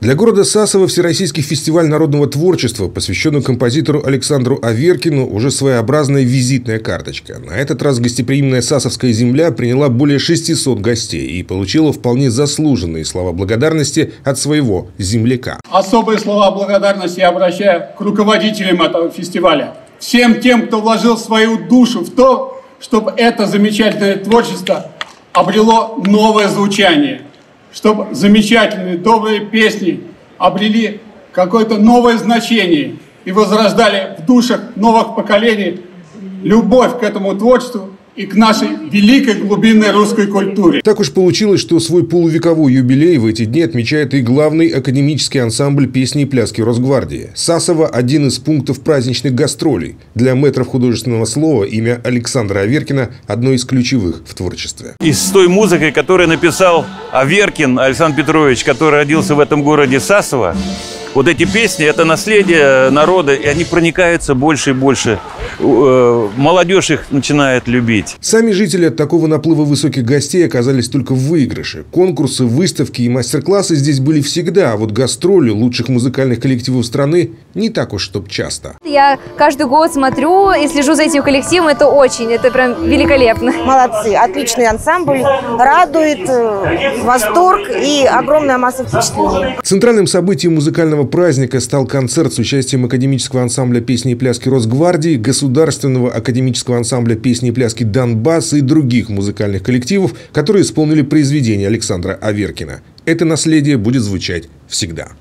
Для города Сасово Всероссийский фестиваль народного творчества, посвященный композитору Александру Аверкину, уже своеобразная визитная карточка. На этот раз гостеприимная сасовская земля приняла более 600 гостей и получила вполне заслуженные слова благодарности от своего земляка. Особые слова благодарности я обращаю к руководителям этого фестиваля. Всем тем, кто вложил свою душу в то, чтобы это замечательное творчество обрело новое звучание. Чтобы замечательные, добрые песни обрели какое-то новое значение и возрождали в душах новых поколений любовь к этому творчеству и к нашей великой глубинной русской культуре. Так уж получилось, что свой полувековой юбилей в эти дни отмечает и главный академический ансамбль песни и пляски Росгвардии. Сасово – один из пунктов праздничных гастролей. Для мэтров художественного слова имя Александра Аверкина – одно из ключевых в творчестве. И с той музыкой, которую написал Аверкин Александр Петрович, который родился в этом городе Сасово, вот эти песни – это наследие народа, и они проникаются больше и больше. Молодежь их начинает любить. Сами жители от такого наплыва высоких гостей оказались только в выигрыше. Конкурсы, выставки и мастер-классы здесь были всегда, а вот гастроли лучших музыкальных коллективов страны не так уж, чтоб часто. Я каждый год смотрю и слежу за этим коллективом. Это прям великолепно. Молодцы, отличный ансамбль, радует, восторг и огромная масса впечатлений. Центральным событием музыкального праздника стал концерт с участием академического ансамбля песни и пляски Росгвардии, Государственного академического ансамбля песни и пляски Донбасса и других музыкальных коллективов, которые исполнили произведения Александра Аверкина. Это наследие будет звучать всегда.